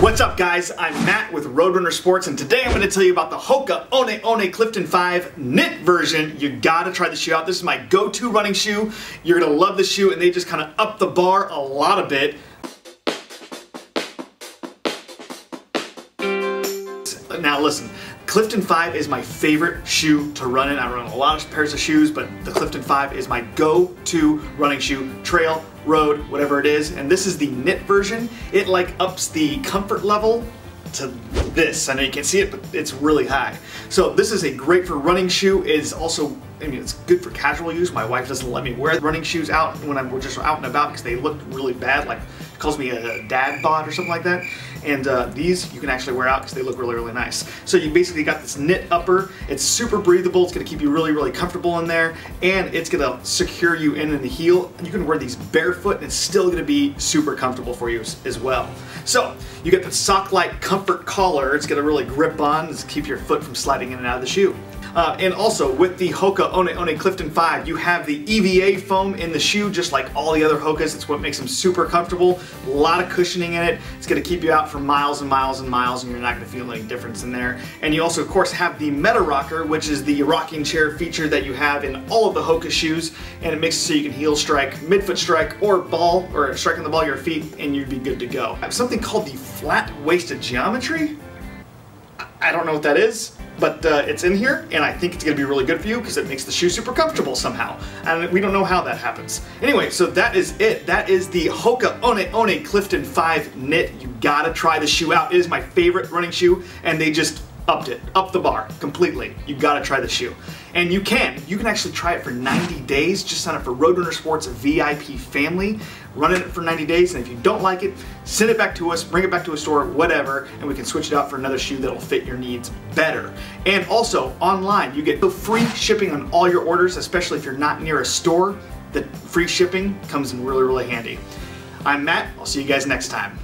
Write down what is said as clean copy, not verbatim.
What's up guys, I'm Matt with Roadrunner Sports, and today I'm going to tell you about the Hoka One One Clifton 5 knit version. You got to try the shoe out. This is my go-to running shoe. You're going to love this shoe, and they just kind of up the bar a lot a bit. Now listen, Clifton 5 is my favorite shoe to run in. I run a lot of pairs of shoes, but the Clifton 5 is my go-to running shoe, trail, road, whatever it is. And this is the knit version. It like ups the comfort level to this. I know you can't see it, but it's really high. So this is a great for running shoe. It's also, I mean, it's good for casual use. My wife doesn't let me wear running shoes out when I'm just out and about because they look really bad. Like, she calls me a dad bod or something like that. And these you can actually wear out because they look really, really nice. So you basically got this knit upper. It's super breathable. It's gonna keep you really, really comfortable in there, and it's gonna secure you in the heel. You can wear these barefoot, and it's still gonna be super comfortable for you as well. So you get the sock-like comfort collar. It's gonna really grip on to keep your foot from sliding in and out of the shoe. And also with the Hoka One One Clifton 5, you have the EVA foam in the shoe, just like all the other Hokas. It's what makes them super comfortable. A lot of cushioning in it. It's going to keep you out for miles and miles and miles, and you're not going to feel any difference in there. And you also, of course, have the Meta Rocker, which is the rocking chair feature that you have in all of the Hoka shoes, and it makes it so you can heel strike, midfoot strike, or ball, or striking the ball of your feet, and you'd be good to go. I have something called the flat-waisted geometry. I don't know what that is, but it's in here, and I think it's gonna be really good for you because it makes the shoe super comfortable somehow. And we don't know how that happens. Anyway, so that is it. That is the Hoka One One Clifton 5 knit. You gotta try the shoe out. It is my favorite running shoe, and they just upped it, up the bar completely. You gotta try the shoe. And you can actually try it for 90 days. Just sign up for Roadrunner Sports VIP family, run it for 90 days, and if you don't like it, send it back to us, bring it back to a store, whatever, and we can switch it out for another shoe that'll fit your needs better. And also, online, you get free shipping on all your orders, especially if you're not near a store. The free shipping comes in really, really handy. I'm Matt, I'll see you guys next time.